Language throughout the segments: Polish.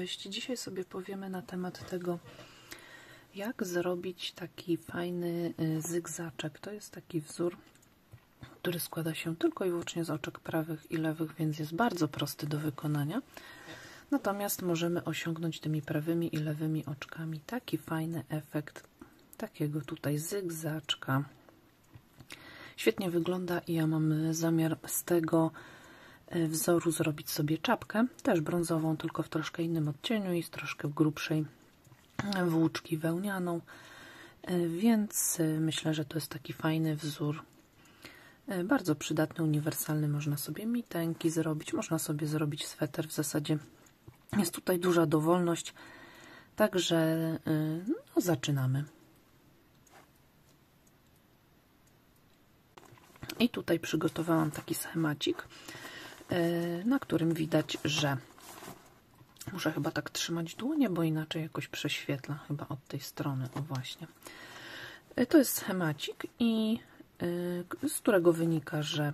Cześć! Dzisiaj sobie powiemy na temat tego, jak zrobić taki fajny zygzaczek. To jest taki wzór, który składa się tylko i wyłącznie z oczek prawych i lewych, więc jest bardzo prosty do wykonania. Natomiast możemy osiągnąć tymi prawymi i lewymi oczkami taki fajny efekt takiego tutaj zygzaczka. Świetnie wygląda i ja mam zamiar z tego wzoru zrobić sobie czapkę, też brązową, tylko w troszkę innym odcieniu i z troszkę grubszej włóczki wełnianą, więc myślę, że to jest taki fajny wzór, bardzo przydatny, uniwersalny. Można sobie mitenki zrobić, można sobie zrobić sweter, w zasadzie jest tutaj duża dowolność, także no, zaczynamy. I tutaj przygotowałam taki schemacik, na którym widać, że muszę chyba tak trzymać dłonie, bo inaczej jakoś prześwietla chyba od tej strony. O właśnie. To jest schemacik, i z którego wynika, że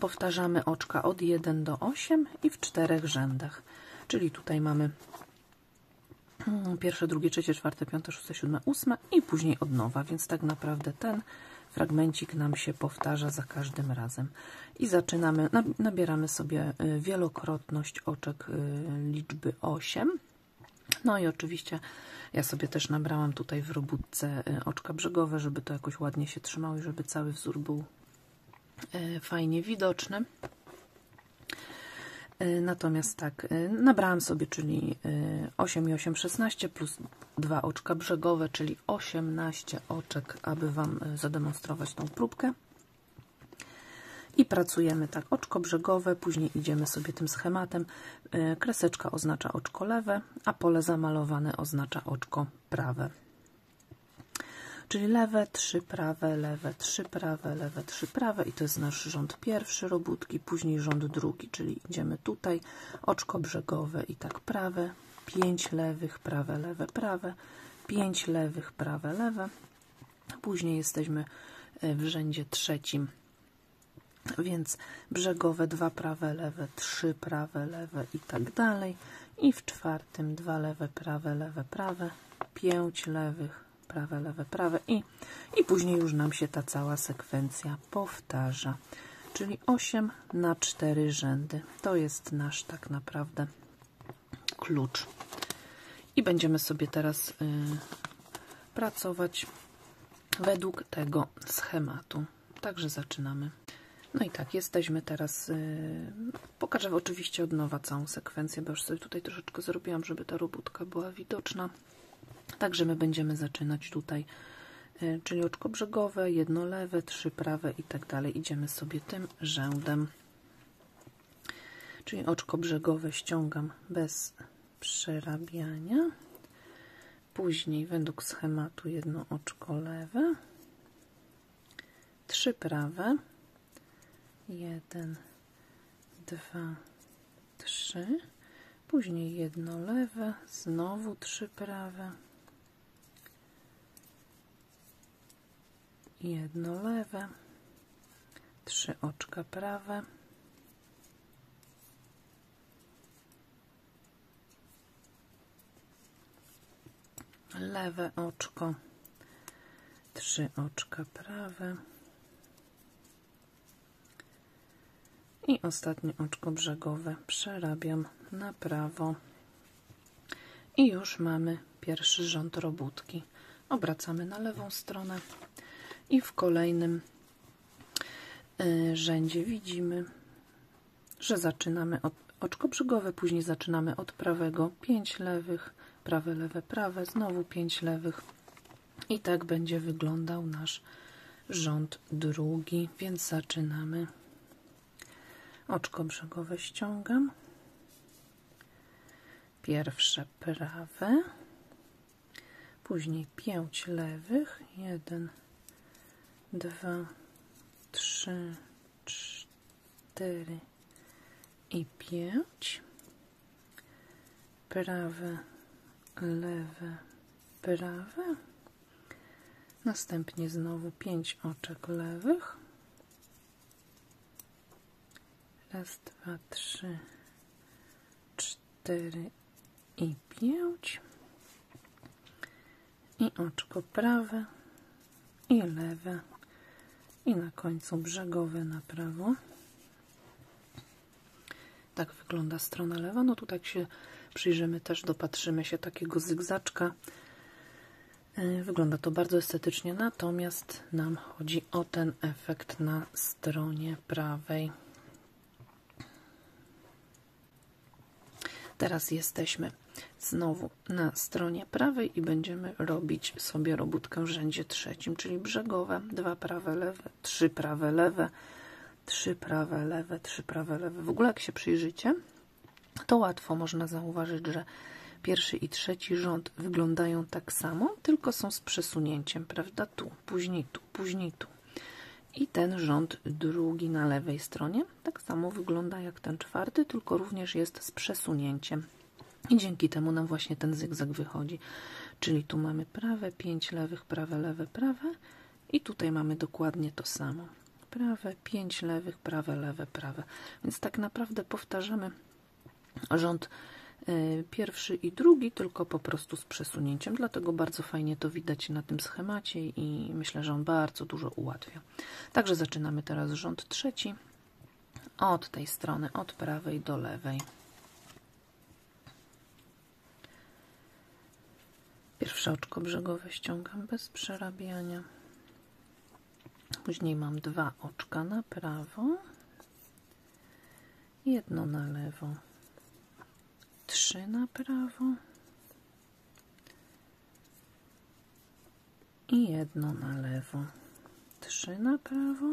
powtarzamy oczka od 1 do 8 i w 4 rzędach. Czyli tutaj mamy pierwsze, drugie, trzecie, czwarte, piąte, szóste, siódme, ósme i później od nowa, więc tak naprawdę ten fragmencik nam się powtarza za każdym razem. I zaczynamy, nabieramy sobie wielokrotność oczek liczby 8. No i oczywiście ja sobie też nabrałam tutaj w robótce oczka brzegowe, żeby to jakoś ładnie się trzymało i żeby cały wzór był fajnie widoczny. Natomiast tak, nabrałam sobie, czyli 8 i 8, 16 plus 2 oczka brzegowe, czyli 18 oczek, aby Wam zademonstrować tą próbkę. I pracujemy tak, oczko brzegowe, później idziemy sobie tym schematem. Kreseczka oznacza oczko lewe, a pole zamalowane oznacza oczko prawe. Czyli lewe, 3 prawe, lewe, 3 prawe, lewe, 3 prawe i to jest nasz rząd pierwszy robótki, później rząd drugi, czyli idziemy tutaj, oczko brzegowe i tak prawe, 5 lewych, prawe, lewe, prawe, 5 lewych, prawe, lewe, później jesteśmy w rzędzie trzecim, więc brzegowe, 2 prawe, lewe, 3 prawe, lewe i tak dalej i w czwartym 2 lewe, prawe, lewe, prawe, 5 lewych, prawe, lewe, prawe i później już nam się ta cała sekwencja powtarza, czyli 8 na 4 rzędy. To jest nasz tak naprawdę klucz. I będziemy sobie teraz pracować według tego schematu. Także zaczynamy. No i tak, jesteśmy teraz, pokażę oczywiście od nowa całą sekwencję, bo już sobie tutaj troszeczkę zrobiłam, żeby ta robótka była widoczna. Także my będziemy zaczynać tutaj, czyli oczko brzegowe, jedno lewe, 3 prawe i tak dalej. Idziemy sobie tym rzędem, czyli oczko brzegowe ściągam bez przerabiania. Później według schematu jedno oczko lewe, 3 prawe, 1, 2, 3. Później jedno lewe, znowu 3 prawe, jedno lewe, 3 oczka prawe, 1 lewe oczko, 3 oczka prawe i ostatnie oczko brzegowe przerabiam na prawo i już mamy pierwszy rząd robótki. Obracamy na lewą stronę i w kolejnym rzędzie widzimy, że zaczynamy od oczko brzegowe, później zaczynamy od prawego, 5 lewych, prawe, lewe, prawe, znowu 5 lewych i tak będzie wyglądał nasz rząd drugi, więc zaczynamy. Oczko brzegowe ściągam, pierwsze prawe, później 5 lewych, 1, 2, 3, 4 i 5, prawe, lewe, prawe, następnie znowu 5 oczek lewych, raz, dwa, trzy, cztery i 5 i oczko prawe i lewe i na końcu brzegowe na prawo. Tak wygląda strona lewa. No tutaj jak się przyjrzymy, też dopatrzymy się takiego zygzaczka. Wygląda to bardzo estetycznie, natomiast nam chodzi o ten efekt na stronie prawej. Teraz jesteśmy znowu na stronie prawej i będziemy robić sobie robótkę w rzędzie trzecim, czyli brzegowe, 2 prawe, lewe, 3 prawe, lewe, 3 prawe, lewe, 3 prawe, lewe. W ogóle jak się przyjrzycie, to łatwo można zauważyć, że pierwszy i trzeci rząd wyglądają tak samo, tylko są z przesunięciem, prawda? Tu, później tu, później tu. I ten rząd drugi na lewej stronie tak samo wygląda jak ten czwarty, tylko również jest z przesunięciem. I dzięki temu nam właśnie ten zygzak wychodzi. Czyli tu mamy prawe, 5 lewych, prawe, lewe, prawe. I tutaj mamy dokładnie to samo. Prawe, 5 lewych, prawe, lewe, prawe. Więc tak naprawdę powtarzamy rząd pierwszy i drugi, tylko po prostu z przesunięciem, dlatego bardzo fajnie to widać na tym schemacie i myślę, że on bardzo dużo ułatwia. Także zaczynamy teraz rząd trzeci od tej strony, od prawej do lewej. Pierwsze oczko brzegowe ściągam bez przerabiania. Później mam 2 oczka na prawo, 1 na lewo. 3 na prawo i 1 na lewo, 3 na prawo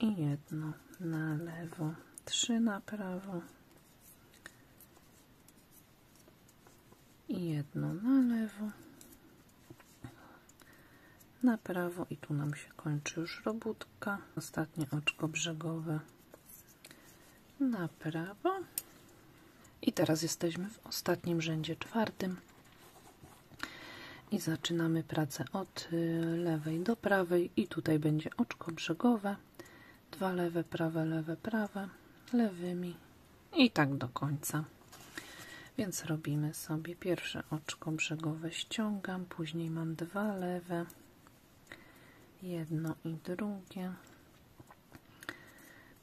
i 1 na lewo, 3 na prawo i 1 na lewo, na prawo i tu nam się kończy już robótka. Ostatnie oczko brzegowe na prawo. I teraz jesteśmy w ostatnim rzędzie czwartym i zaczynamy pracę od lewej do prawej i tutaj będzie oczko brzegowe, 2 lewe, prawe, lewe, prawe, lewymi i tak do końca. Więc robimy sobie pierwsze oczko brzegowe ściągam, później mam 2 lewe, jedno i drugie,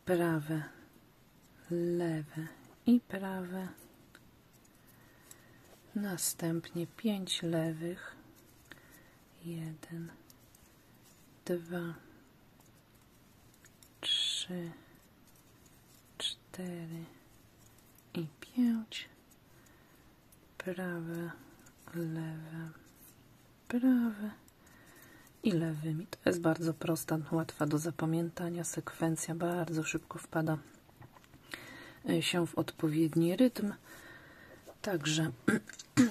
prawe, lewe i prawe, następnie 5 lewych, 1, 2, 3, 4 i 5, prawe, lewe, prawe i lewymi. To jest bardzo prosta, łatwa do zapamiętania sekwencja, bardzo szybko wpada się w odpowiedni rytm, także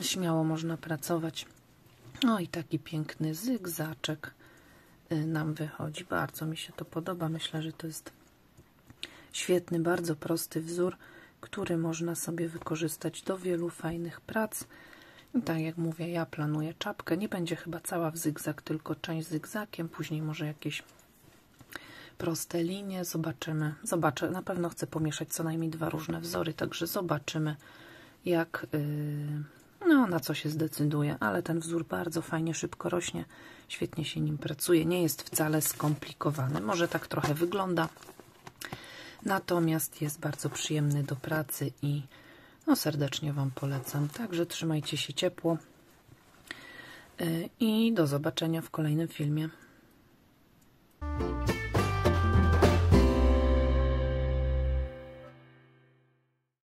śmiało można pracować. No i taki piękny zygzaczek nam wychodzi, bardzo mi się to podoba, myślę, że to jest świetny, bardzo prosty wzór, który można sobie wykorzystać do wielu fajnych prac. I tak jak mówię, ja planuję czapkę, nie będzie chyba cała w zygzak, tylko część zygzakiem, później może jakieś proste linie, zobaczymy, zobaczę, na pewno chcę pomieszać co najmniej 2 różne wzory, także zobaczymy jak, no na co się zdecyduję, ale ten wzór bardzo fajnie, szybko rośnie, świetnie się nim pracuje, nie jest wcale skomplikowany, może tak trochę wygląda, natomiast jest bardzo przyjemny do pracy i no serdecznie Wam polecam, także trzymajcie się ciepło i do zobaczenia w kolejnym filmie.